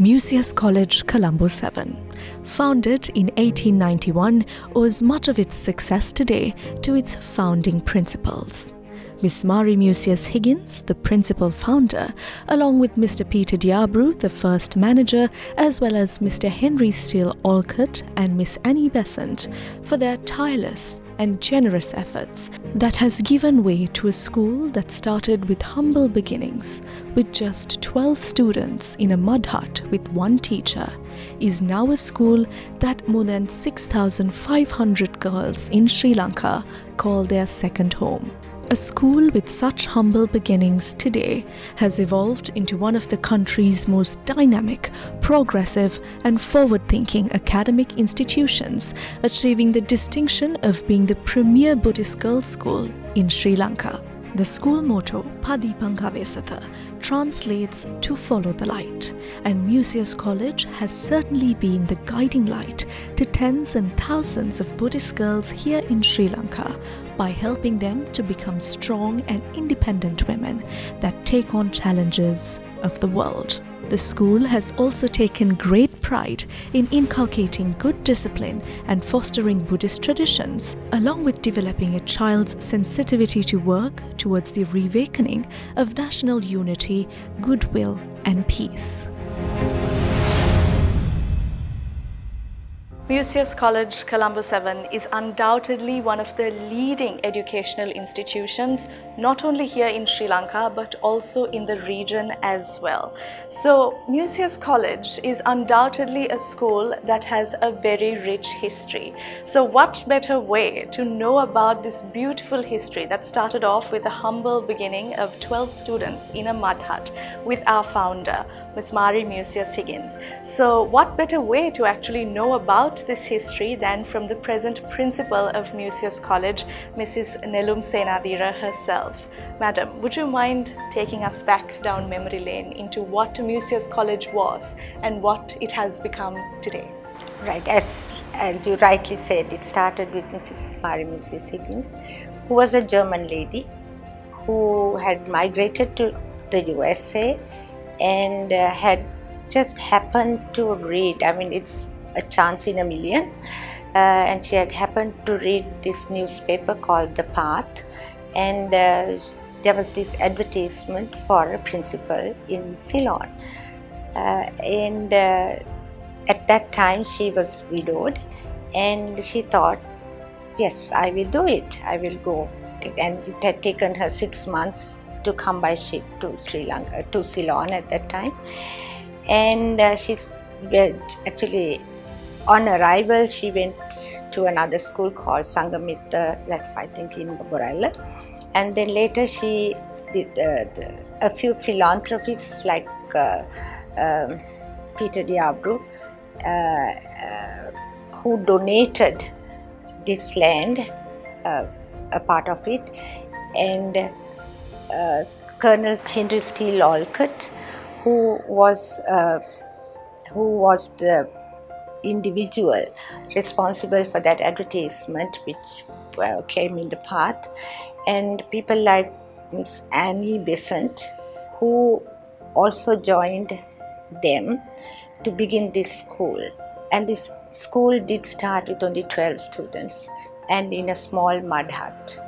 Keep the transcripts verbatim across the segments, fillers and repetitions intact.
Musaeus College, Colombo seven. Founded in eighteen ninety-one, owes much of its success today to its founding principals. Miss Marie Musaeus Higgins, the principal founder, along with Mister Peter De Abrew, the first manager, as well as Mister Henry Steele Olcott and Miss Annie Besant, for their tireless and generous efforts that has given way to a school that started with humble beginnings, with just twelve students in a mud hut with one teacher, is now a school that more than six thousand five hundred girls in Sri Lanka call their second home. A school with such humble beginnings today has evolved into one of the country's most dynamic, progressive and forward-thinking academic institutions, achieving the distinction of being the premier Buddhist girls' school in Sri Lanka. The school motto, Padipankavesata, translates to follow the light, and Musaeus College has certainly been the guiding light to tens and thousands of Buddhist girls here in Sri Lanka by helping them to become strong and independent women that take on challenges of the world. The school has also taken great pride in inculcating good discipline and fostering Buddhist traditions, along with developing a child's sensitivity to work towards the reawakening of national unity, goodwill, and peace. Musaeus College, Colombo seven is undoubtedly one of the leading educational institutions, not only here in Sri Lanka, but also in the region as well. So Musaeus College is undoubtedly a school that has a very rich history. So what better way to know about this beautiful history that started off with a humble beginning of twelve students in a mud hut with our founder, Miss Marie Musaeus Higgins. So what better way to actually know about this history than from the present principal of Musaeus College, Missus Nelum Senadira herself. Madam, would you mind taking us back down memory lane into what Musaeus College was and what it has become today? Right, as, as you rightly said, it started with Missus Marie Musaeus Higgins, who was a German lady who had migrated to the U S A and uh, had just happened to read, I mean it's a chance in a million, uh, and she had happened to read this newspaper called The Path, and uh, there was this advertisement for a principal in Ceylon, uh, and uh, at that time she was widowed and she thought, yes, I will do it, I will go, and it had taken her six months to come by ship to Sri Lanka, to Ceylon at that time, and uh, she actually on arrival she went to another school called Sangamitta, that's I think in Borella, and then later she did uh, the, a few philanthropists like uh, um, Peter De Abrew, uh, uh, who donated this land, uh, a part of it, and uh, Colonel Henry Steele Olcott, who was uh, who was the individual responsible for that advertisement which uh, came in The Path, and people like Miss Annie Besant, who also joined them to begin this school. And this school did start with only twelve students and in a small mud hut.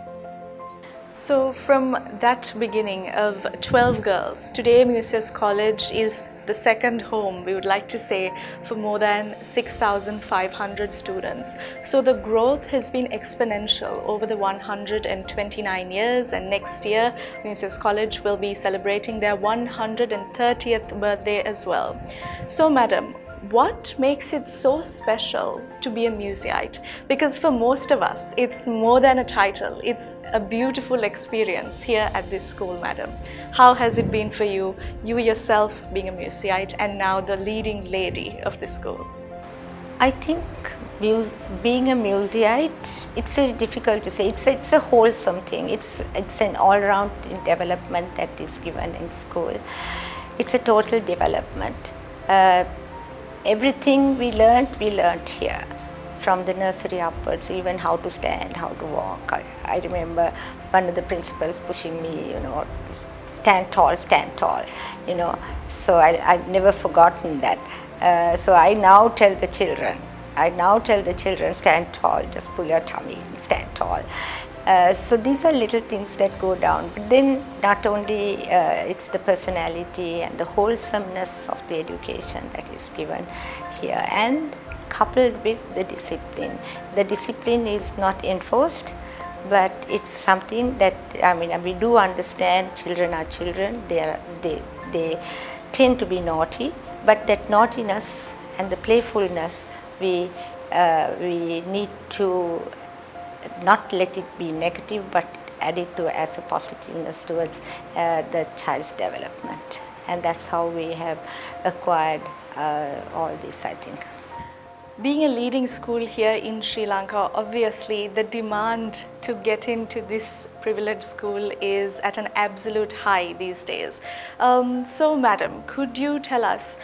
So from that beginning of twelve girls, today Musaeus College is the second home, we would like to say, for more than six thousand five hundred students. So the growth has been exponential over the one hundred twenty-nine years, and next year Musaeus College will be celebrating their one hundred thirtieth birthday as well. So madam, what makes it so special to be a Musaeite? Because for most of us, it's more than a title, it's a beautiful experience here at this school, madam. How has it been for you, you yourself being a Musaeite and now the leading lady of this school? I think being a Musaeite, it's very difficult to say, it's a, it's a wholesome thing, it's, it's an all-round development that is given in school. It's a total development. Uh, Everything we learned, we learned here, from the nursery upwards, even how to stand, how to walk. I, I remember one of the principals pushing me, you know, stand tall, stand tall, you know. So I, I've never forgotten that. Uh, so I now tell the children, I now tell the children, stand tall, just pull your tummy, stand tall. Uh, so these are little things that go down. But then not only uh, it's the personality and the wholesomeness of the education that is given here, and coupled with the discipline. The discipline is not enforced, but it's something that, I mean, we do understand children are children, they, are, they, they tend to be naughty, but that naughtiness and the playfulness, we, uh, we need to not let it be negative, but add it to as a positiveness towards uh, the child's development. And that's how we have acquired uh, all this, I think. Being a leading school here in Sri Lanka, obviously the demand to get into this privileged school is at an absolute high these days. Um, so madam, could you tell us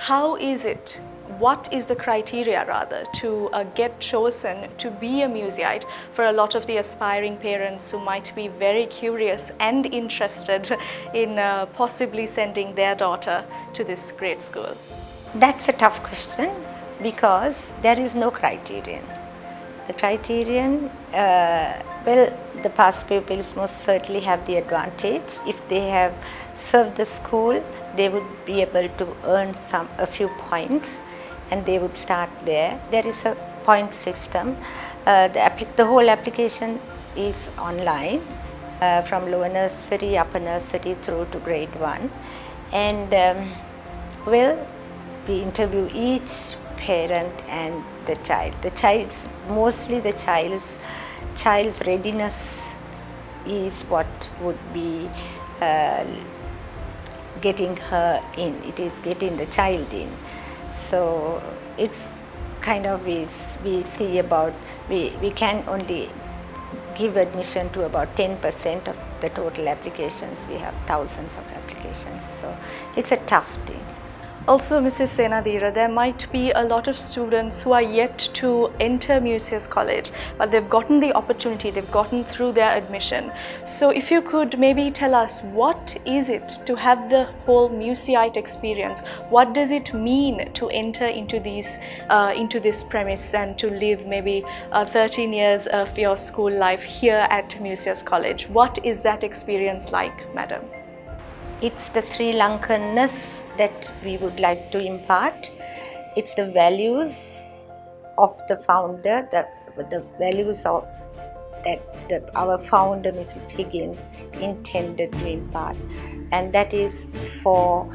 how is it, what is the criteria rather to uh, get chosen to be a museite for a lot of the aspiring parents who might be very curious and interested in uh, possibly sending their daughter to this great school? That's a tough question, because there is no criterion. The criterion, uh, well, the past pupils most certainly have the advantage. If they have served the school, they would be able to earn some, a few points, and they would start there. There is a point system. Uh, the, the whole application is online, uh, from lower nursery, upper nursery through to grade one. And um, well, we interview each parent and the child. The child's, mostly the child's, child's readiness is what would be uh, getting her in. It is getting the child in. So it's kind of, we, we see about, we, we can only give admission to about ten percent of the total applications. We have thousands of applications. So it's a tough thing. Also, Missus Senadira, there might be a lot of students who are yet to enter Musaeus College, but they've gotten the opportunity, they've gotten through their admission. So if you could maybe tell us, what is it to have the whole museite experience? What does it mean to enter into, these, uh, into this premise and to live maybe uh, thirteen years of your school life here at Musaeus College? What is that experience like, madam? It's the Sri Lankanness that we would like to impart. It's the values of the founder, the, the values of that the, our founder, Missus Higgins, intended to impart. And that is for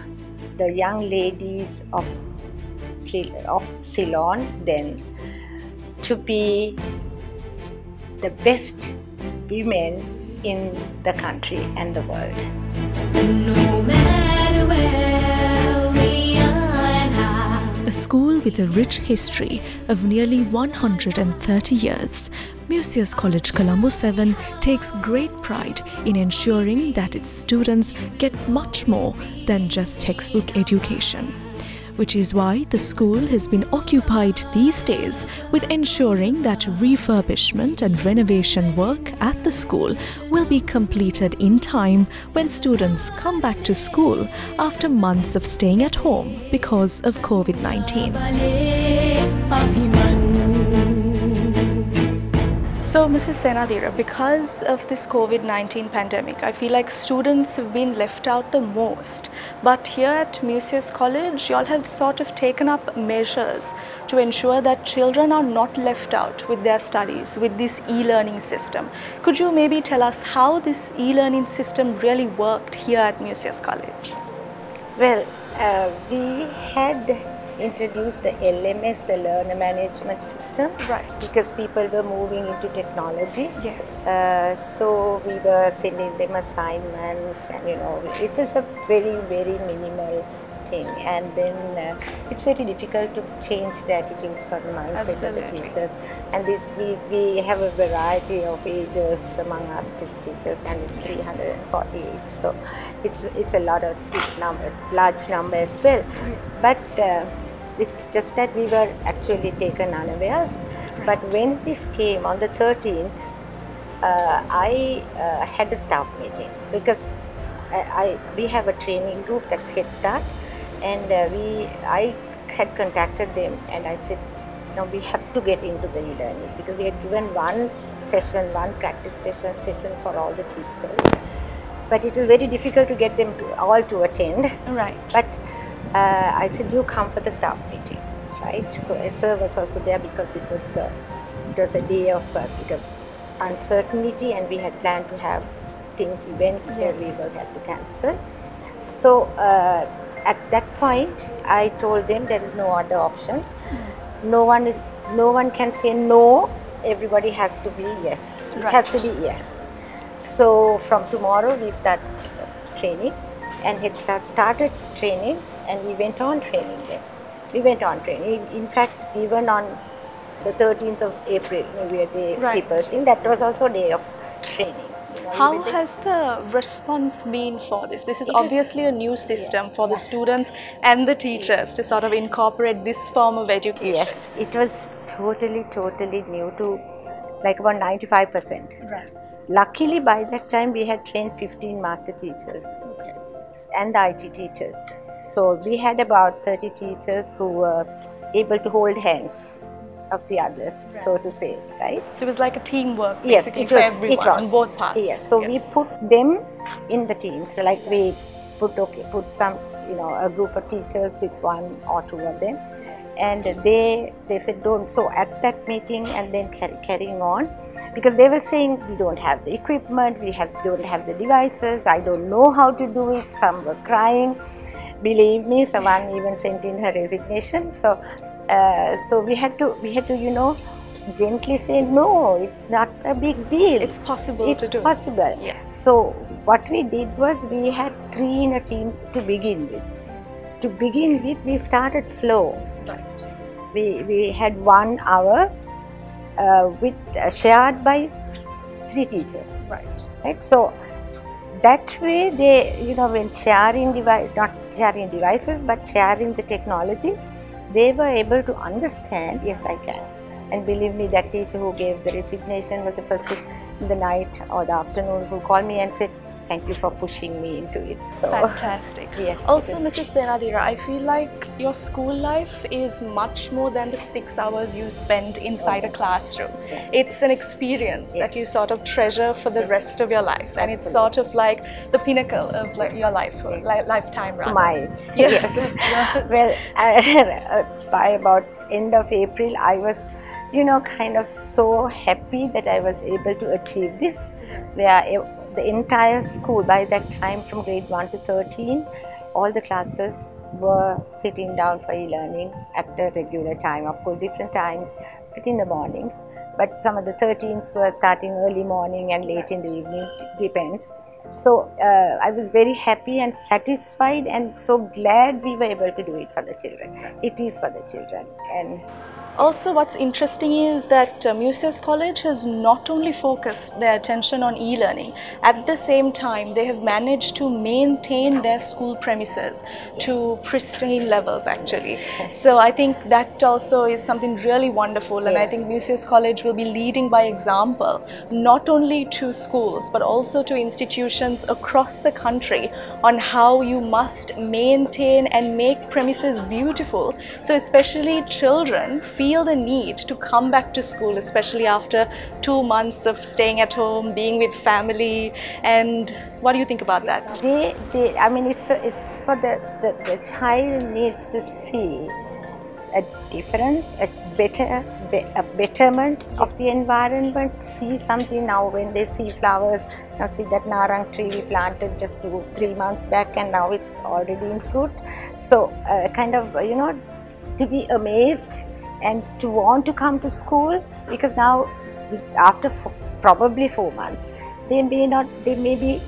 the young ladies of, Sri, of Ceylon then to be the best women in the country and the world. No matter where we are and how. A school with a rich history of nearly one hundred thirty years, Musaeus College Colombo seven takes great pride in ensuring that its students get much more than just textbook education, which is why the school has been occupied these days with ensuring that refurbishment and renovation work at the school will be completed in time when students come back to school after months of staying at home because of COVID nineteen. So, Missus Senadira, because of this COVID nineteen pandemic, I feel like students have been left out the most. But here at Musaeus College, you all have sort of taken up measures to ensure that children are not left out with their studies, with this e-learning system. Could you maybe tell us how this e-learning system really worked here at Musaeus College? Well, uh, we had introduced the L M S, the learner management system, right? Because people were moving into technology. Yes. Uh, so we were sending them assignments, and you know, it was a very, very minimal thing. And then uh, it's very difficult to change the attitudes or mindset. Absolutely. Of the teachers. And this, we we have a variety of ages among us teachers, and it's three hundred forty-eight. So it's it's a lot of big number, large number as well. Yes. But Uh, it's just that we were actually taken unawares. Right. But when this came on the thirteenth, uh, I uh, had a staff meeting because I, I, we have a training group, that's Head Start, and uh, we, I had contacted them and I said, now we have to get into the e-learning, because we had given one session, one practice session, session for all the teachers, but it was very difficult to get them to, all to attend. Right. But uh, I said, you come for the staff meeting, right? So S R was also there, because it was uh, it was a day of uh, because uncertainty, and we had planned to have things, events, yes. and we will have to cancel. So uh, at that point, I told them there is no other option. Mm-hmm. No one is, no one can say no. Everybody has to be yes. Right. It has to be yes. So from tomorrow we start training, and Head Start started training, and we went on training then. We went on training. In fact, even on the thirteenth of April, we had the right. paper thing. That was also a day of training. How has the response been for this? This is obviously a new system for the students and the teachers to sort of incorporate this form of education. Yes, it was totally, totally new to like about ninety-five percent. Right. Luckily, by that time we had trained fifteen master teachers okay. and the I T teachers. So we had about thirty teachers who were able to hold hands of the others, right. so to say, right? So it was like a teamwork basically yes, it for was, everyone, it was. On both parts. Yes, so yes. we put them in the teams, so like we put, okay, put some, you know, a group of teachers with one or two of them, and they they said don't, so at that meeting and then car carrying on, because they were saying we don't have the equipment, we have don't have the devices, I don't know how to do it, some were crying, believe me, someone even sent in her resignation, so Uh, so we had to, we had to, you know, gently say no. It's not a big deal. It's possible it's to do. It's possible. Yes. So what we did was we had three in a team to begin with. To begin with, we started slow. Right. We we had one hour, uh, with uh, shared by three teachers. Right. Right. So that way they, you know, when sharing device, not sharing devices, but sharing the technology. They were able to understand, yes, I can. And believe me, that teacher who gave the resignation was the first in the night or the afternoon who called me and said, thank you for pushing me into it. So fantastic. Yes. Also, Missus Senadira, I feel like your school life is much more than the six hours you spend inside oh, yes. a classroom. Yes. It's an experience yes. that you sort of treasure for the rest of your life. Absolutely. And it's sort of like the pinnacle of like your life, li lifetime rather. Mine. Yes. yes. Well, I, by about end of April, I was, you know, kind of so happy that I was able to achieve this. Where it, the entire school, by that time from grade one to thirteen, all the classes were sitting down for e-learning at the regular time, of course different times, but in the mornings. But some of the thirteens were starting early morning and late in the evening, depends. So uh, I was very happy and satisfied and so glad we were able to do it for the children. It is for the children. And also, what's interesting is that uh, Musaeus College has not only focused their attention on e-learning, at the same time they have managed to maintain their school premises to pristine levels actually. So I think that also is something really wonderful, and yeah. I think Musaeus College will be leading by example, not only to schools but also to institutions across the country on how you must maintain and make premises beautiful, so especially children feel feel the need to come back to school, especially after two months of staying at home, being with family. And what do you think about that? They, they, I mean, it's, a, it's for the, the, the child needs to see a difference, a better, be, a betterment yes. of the environment, see something now when they see flowers. Now see that narang tree we planted just two, three months back and now it's already in fruit. So uh, kind of, you know, to be amazed and to want to come to school, because now after four, probably four months they may not they may be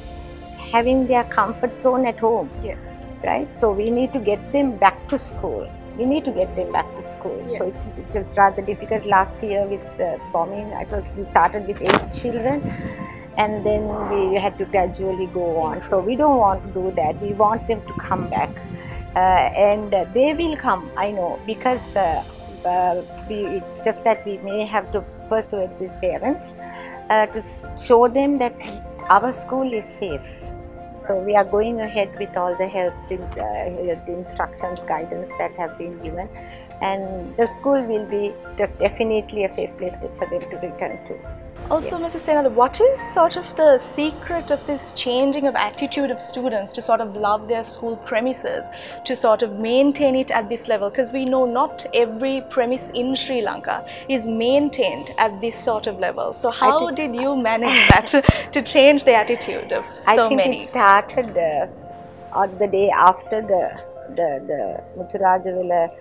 having their comfort zone at home. Yes. Right? So we need to get them back to school. We need to get them back to school. Yes. So it's, it was rather difficult last year with uh, bombing. I was we started with eight children and then we had to gradually go on. So we don't want to do that. We want them to come back. Uh, and uh, they will come, I know, because uh, Uh, we, it's just that we may have to persuade the parents uh, to show them that our school is safe. So we are going ahead with all the help, the instructions, guidance that have been given, and the school will be definitely a safe place for them to return to. Also, yes. Missus Senadira, what is sort of the secret of this changing of attitude of students to sort of love their school premises, to sort of maintain it at this level? Because we know not every premise in Sri Lanka is maintained at this sort of level. So how did you manage that to change the attitude of so many? I think many? It started uh, on the day after the, the, the Mutturajavilla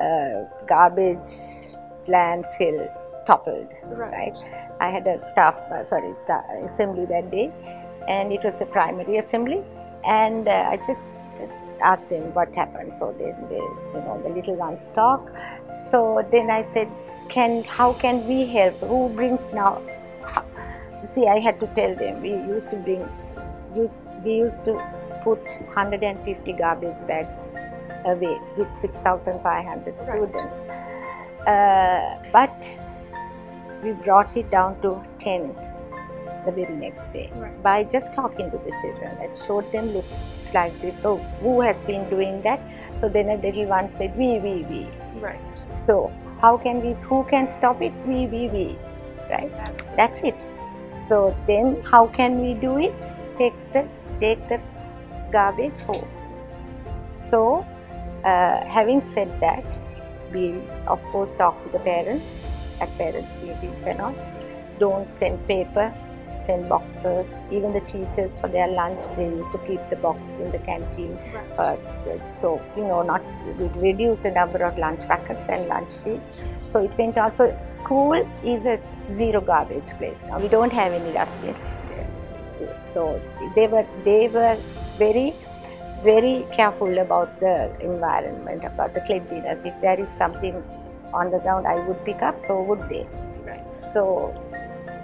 uh, garbage landfill toppled, right. right? I had a staff, uh, sorry, staff assembly that day, and it was a primary assembly, and uh, I just asked them what happened. So they, they, you know, the little ones talk. So then I said, "Can how can we help? Who brings now?" How, see, I had to tell them we used to bring, we, we used to put one hundred fifty garbage bags away with six thousand five hundred right. students, uh, but we brought it down to ten the very next day right. by just talking to the children and showed them, look, it's like this, so who has been doing that? So then a little one said, we, we, we. Right. So how can we, who can stop it? We, we, we. Right? Absolutely. That's it. So then how can we do it? Take the, take the garbage home. So uh, having said that, we of course talk to the parents. At parents' meetings and all, don't send paper, send boxes. Even the teachers for their lunch, they used to keep the boxes in the canteen. Right. Uh, so you know, not reduce the number of lunch packets and lunch sheets. So it went on. So school is a zero garbage place now. We don't have any dustbins. So they were they were very. very careful about the environment, about the cleanliness. If there is something on the ground I would pick up, so would they. Right. So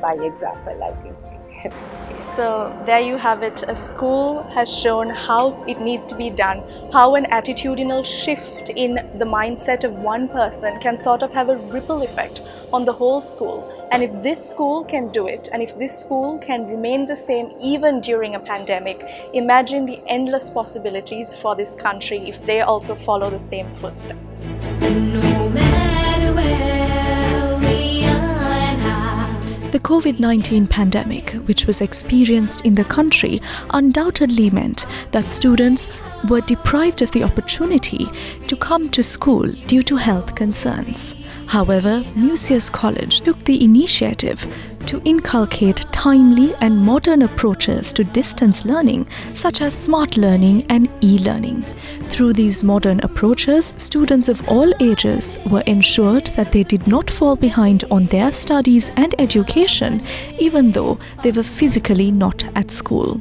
by example, I think it happens. So there you have it. A school has shown how it needs to be done, how an attitudinal shift in the mindset of one person can sort of have a ripple effect on the whole school. And if this school can do it, and if this school can remain the same even during a pandemic, imagine the endless possibilities for this country if they also follow the same footsteps. No matter where we are now. The COVID nineteen pandemic, which was experienced in the country, undoubtedly meant that students were deprived of the opportunity to come to school due to health concerns. However, Musaeus College took the initiative to inculcate timely and modern approaches to distance learning, such as smart learning and e-learning. Through these modern approaches, students of all ages were ensured that they did not fall behind on their studies and education, even though they were physically not at school.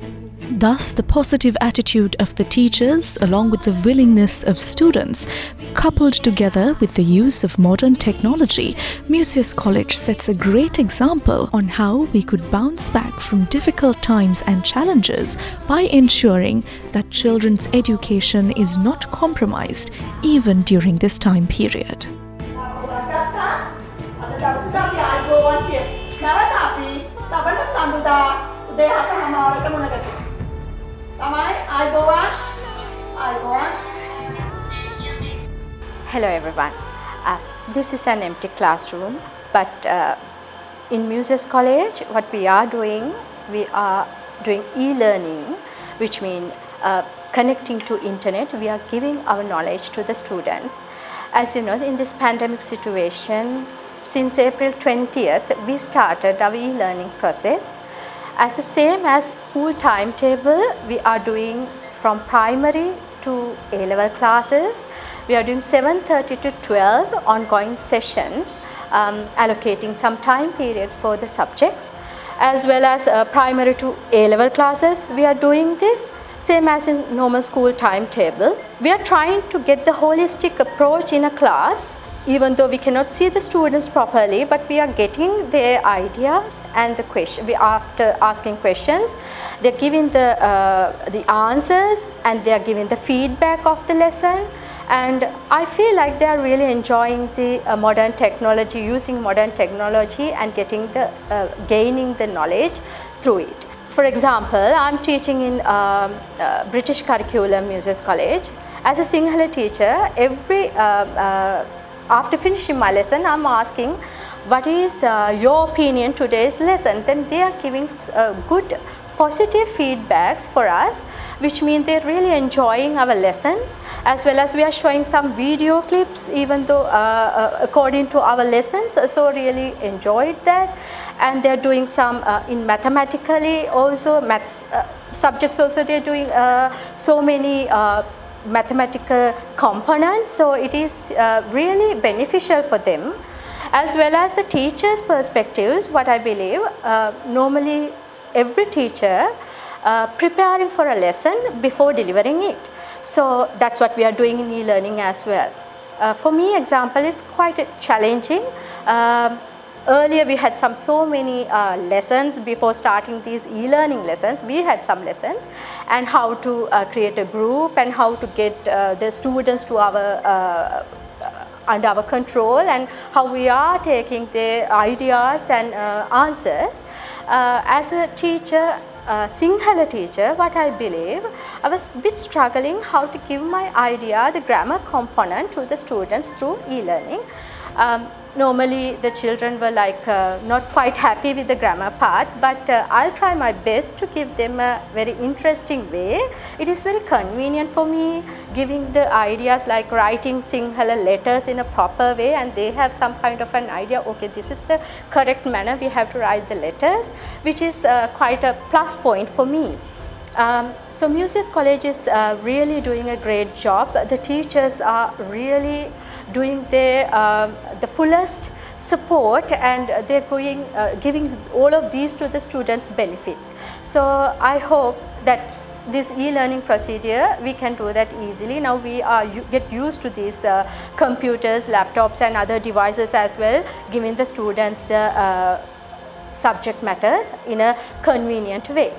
Thus, the positive attitude of the teachers, along with the willingness of students, coupled together with the use of modern technology, Musaeus College sets a great example on how we could bounce back from difficult times and challenges by ensuring that children's education is not compromised even during this time period. Hello everyone. Uh, this is an empty classroom, but uh, in Musaeus College what we are doing, we are doing e-learning, which means uh, connecting to internet. We are giving our knowledge to the students. As you know, in this pandemic situation, since April twentieth we started our e-learning process. As the same as school timetable, we are doing from primary to A-level classes. We are doing seven thirty to twelve ongoing sessions, um, allocating some time periods for the subjects. As well as uh, primary to A-level classes, we are doing this same as in normal school timetable. We are trying to get the holistic approach in a class. Even though we cannot see the students properly, but we are getting their ideas and the question. We after asking questions, they are giving the uh, the answers, and they are giving the feedback of the lesson. And I feel like they are really enjoying the uh, modern technology, using modern technology, and getting the uh, gaining the knowledge through it. For example, I'm teaching in uh, uh, British curriculum, Musaeus College. As a Sinhala teacher, every uh, uh, after finishing my lesson, I'm asking, what is uh, your opinion today's lesson? Then they are giving uh, good positive feedbacks for us, which means they're really enjoying our lessons, as well as we are showing some video clips even though uh, uh, according to our lessons, so really enjoyed that. And they're doing some uh, in mathematically also, maths uh, subjects also, they're doing uh, so many uh, mathematical components, so it is uh, really beneficial for them. As well as the teachers' perspectives, what I believe, uh, normally every teacher uh, preparing for a lesson before delivering it. So that's what we are doing in e-learning as well. Uh, for me, example, it's quite a challenging. Um, earlier we had some so many uh, lessons before starting these e-learning lessons. We had some lessons and how to uh, create a group and how to get uh, the students to our uh, under our control, and how we are taking their ideas and uh, answers. Uh, as a teacher, uh, Sinhala teacher, what I believe, I was a bit struggling how to give my idea, the grammar component, to the students through e-learning. Um, normally the children were like uh, not quite happy with the grammar parts, but uh, I'll try my best to give them a very interesting way. It is very convenient for me, giving the ideas like writing Sinhala letters in a proper way, and they have some kind of an idea, okay, this is the correct manner we have to write the letters, which is uh, quite a plus point for me. Um, so Musaeus College is uh, really doing a great job. The teachers are really doing their, um, the fullest support, and they're going, uh, giving all of these to the students' benefits. So I hope that this e-learning procedure, we can do that easily. Now we are get used to these uh, computers, laptops and other devices as well, giving the students the uh, subject matters in a convenient way.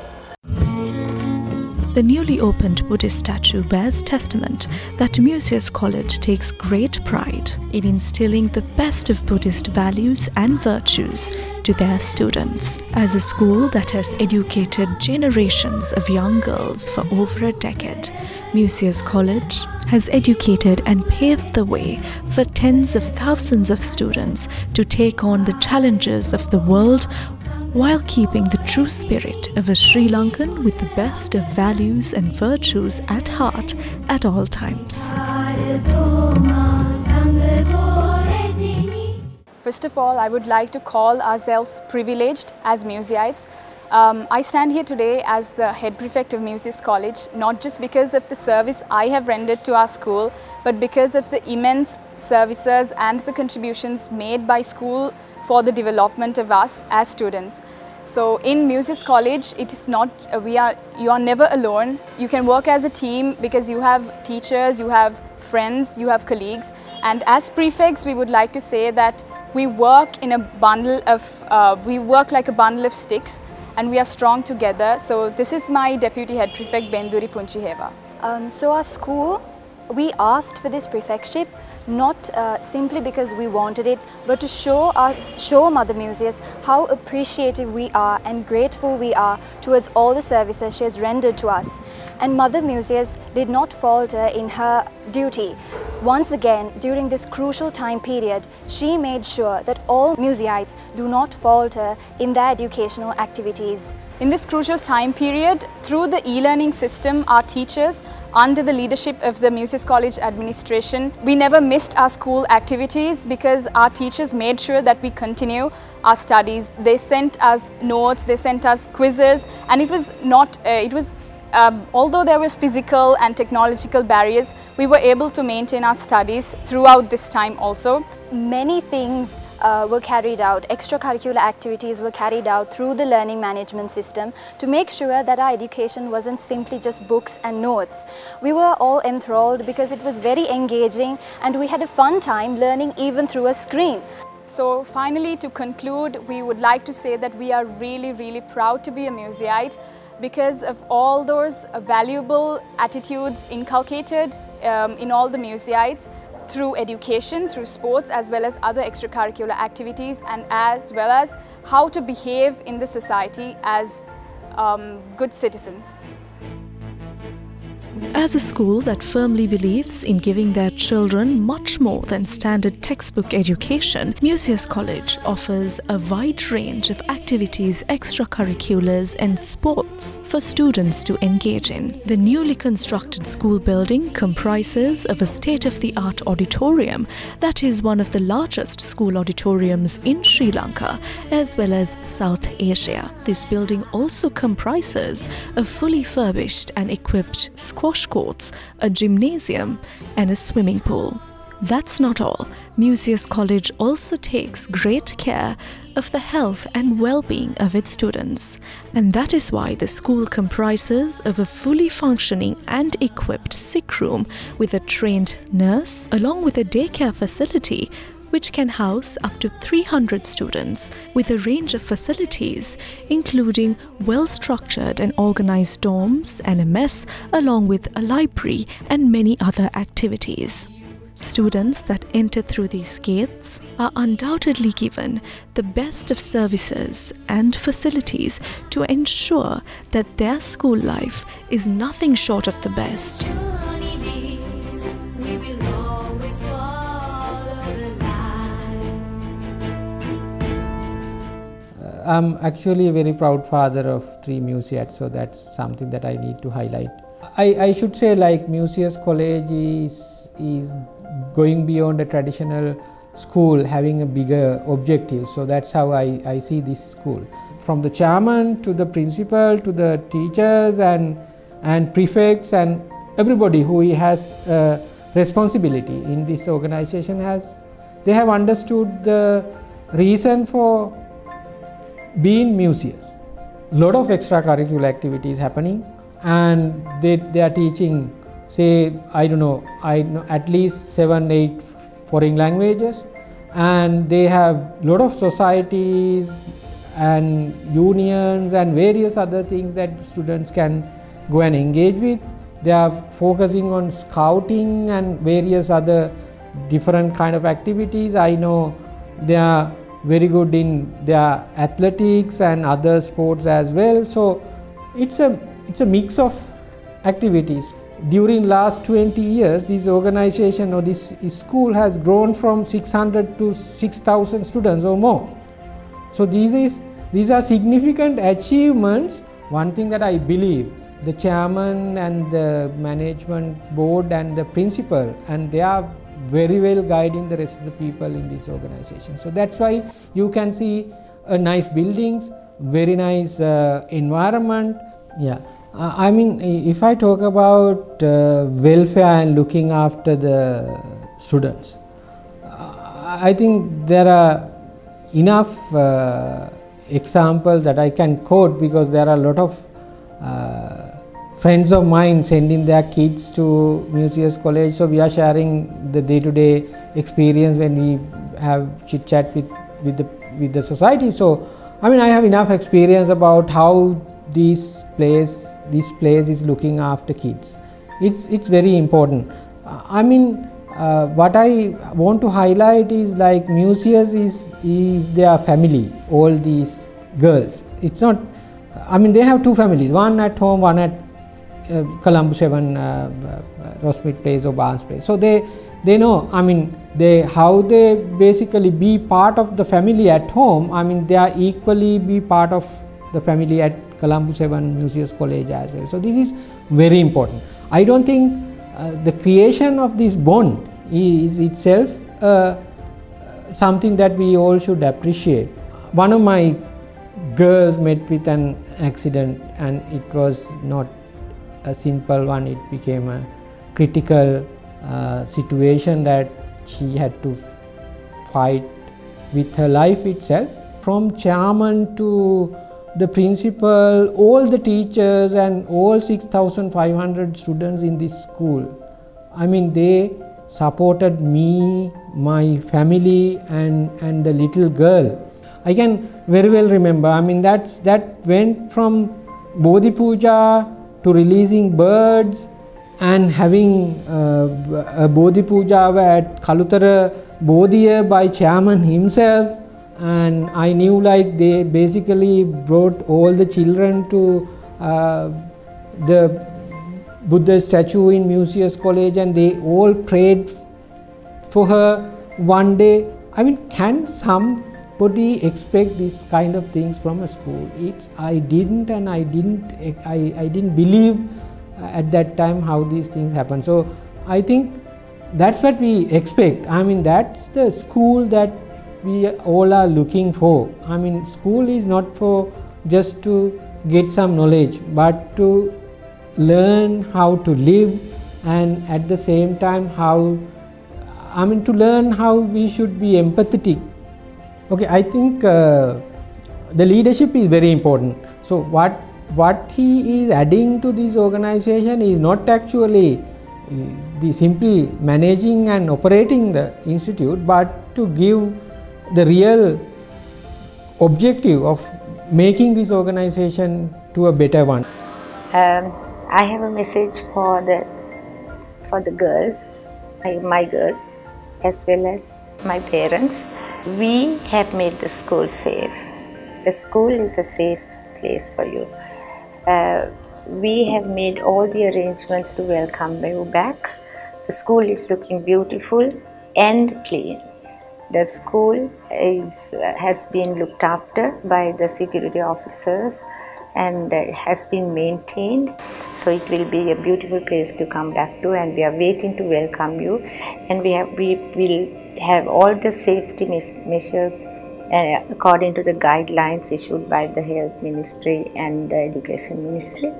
The newly opened Buddhist statue bears testament that Musaeus College takes great pride in instilling the best of Buddhist values and virtues to their students. As a school that has educated generations of young girls for over a decade, Musaeus College has educated and paved the way for tens of thousands of students to take on the challenges of the world, while keeping the true spirit of a Sri Lankan with the best of values and virtues at heart at all times. First of all, I would like to call ourselves privileged as Museites. Um, I stand here today as the head prefect of Musaeus College, not just because of the service I have rendered to our school, but because of the immense services and the contributions made by school for the development of us as students. So in Musaeus College, it is not, we are, you are never alone. You can work as a team because you have teachers, you have friends, you have colleagues. And as prefects, we would like to say that we work in a bundle of, uh, we work like a bundle of sticks, and we are strong together. So this is my Deputy Head Prefect, Benduri Punchiheva. Um, so our school, we asked for this prefectship not uh, simply because we wanted it, but to show, our, show Mother Musaeus how appreciative we are and grateful we are towards all the services she has rendered to us. And Mother Musaeus did not falter in her duty. Once again, during this crucial time period, she made sure that all Museites do not falter in their educational activities. In this crucial time period, through the e-learning system, our teachers, under the leadership of the Musaeus College administration, we never missed our school activities because our teachers made sure that we continue our studies. They sent us notes, they sent us quizzes, and it was not, uh, it was Um, although there was physical and technological barriers, we were able to maintain our studies throughout this time also. Many things uh, were carried out, extracurricular activities were carried out through the learning management system to make sure that our education wasn't simply just books and notes. We were all enthralled because it was very engaging and we had a fun time learning even through a screen. So finally, to conclude, we would like to say that we are really, really proud to be a Musaeite because of all those valuable attitudes inculcated um, in all the Museites through education, through sports, as well as other extracurricular activities, and as well as how to behave in the society as um, good citizens. As a school that firmly believes in giving their children much more than standard textbook education, Musaeus College offers a wide range of activities, extracurriculars and sports for students to engage in. The newly constructed school building comprises of a state-of-the-art auditorium that is one of the largest school auditoriums in Sri Lanka as well as South Asia. This building also comprises a fully furnished and equipped squash courts, a gymnasium and a swimming pool. That's not all. Musaeus College also takes great care of the health and well-being of its students. And that is why the school comprises of a fully functioning and equipped sick room with a trained nurse along with a daycare facility which can house up to three hundred students with a range of facilities including well-structured and organized dorms and a mess along with a library and many other activities. Students that enter through these gates are undoubtedly given the best of services and facilities to ensure that their school life is nothing short of the best. I'm actually a very proud father of three Musaeids, so that's something that I need to highlight. I, I should say, like, Musaeus College is, is going beyond a traditional school, having a bigger objective, so that's how I, I see this school. From the chairman to the principal to the teachers and, and prefects and everybody who has uh, responsibility in this organization, has they have understood the reason for being Musaeus. A lot of extracurricular activities happening, and they, they are teaching, say, I don't know, I know at least seven, eight foreign languages, and they have a lot of societies and unions and various other things that students can go and engage with. They are focusing on scouting and various other different kind of activities. I know they are very good in their athletics and other sports as well. So it's a, it's a mix of activities. During last twenty years, this organization or this school has grown from six hundred to six thousand students or more. So these, is, these are significant achievements. One thing that I believe, the chairman and the management board and the principal, and they are very well guiding the rest of the people in this organization. So that's why you can see a nice buildings, very nice uh, environment. Yeah, uh, I mean, if I talk about uh, welfare and looking after the students, uh, I think there are enough uh, examples that I can quote, because there are a lot of uh, friends of mine sending their kids to Musaeus College, so we are sharing the day-to-day experience when we have chit-chat with, with, the, with the society. So, I mean, I have enough experience about how this place, this place is looking after kids. It's, it's very important. I mean, uh, what I want to highlight is, like, Musaeus is, is their family, all these girls. It's not, I mean, they have two families, one at home, one at Uh, Colombo seven, uh, uh, Rosmead Place or Barnes Place. So they, they know, I mean, they how they basically be part of the family at home, I mean, they are equally be part of the family at Colombo seven Musaeus College as well. So this is very important. I don't think uh, the creation of this bond is itself uh, something that we all should appreciate. One of my girls met with an accident, and it was not a simple one. It became a critical uh, situation that she had to fight with her life itself. From chairman to the principal, all the teachers and all six thousand five hundred students in this school, I mean, they supported me, my family and, and the little girl. I can very well remember, I mean, that's, that went from Bodhi Puja to releasing birds and having uh, a Bodhi Puja at Kalutara Bodhiya by chairman himself, and I knew like they basically brought all the children to uh, the Buddha statue in Musaeus College, and they all prayed for her one day. I mean, can somebody expect these kind of things from a school? It's, I didn't and I didn't, I, I didn't believe at that time how these things happen. So I think that's what we expect. I mean, that's the school that we all are looking for. I mean, school is not for just to get some knowledge, but to learn how to live, and at the same time how, I mean, to learn how we should be empathetic. Okay, I think uh, the leadership is very important. So what what he is adding to this organization is not actually the simple managing and operating the institute, but to give the real objective of making this organization to a better one. Um, I have a message for the for the girls, my, my girls, as well as my parents. We have made the school safe. The school is a safe place for you. Uh, we have made all the arrangements to welcome you back. The school is looking beautiful and clean. The school is, has been looked after by the security officers and has been maintained. So it will be a beautiful place to come back to, and we are waiting to welcome you. And we, have, we will have all the safety measures uh, according to the guidelines issued by the Health Ministry and the Education Ministry.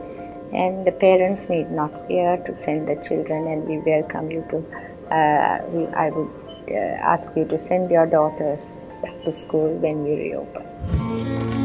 And the parents need not fear to send the children, and we welcome you to, uh, we, I would uh, ask you to send your daughters back to school when we reopen.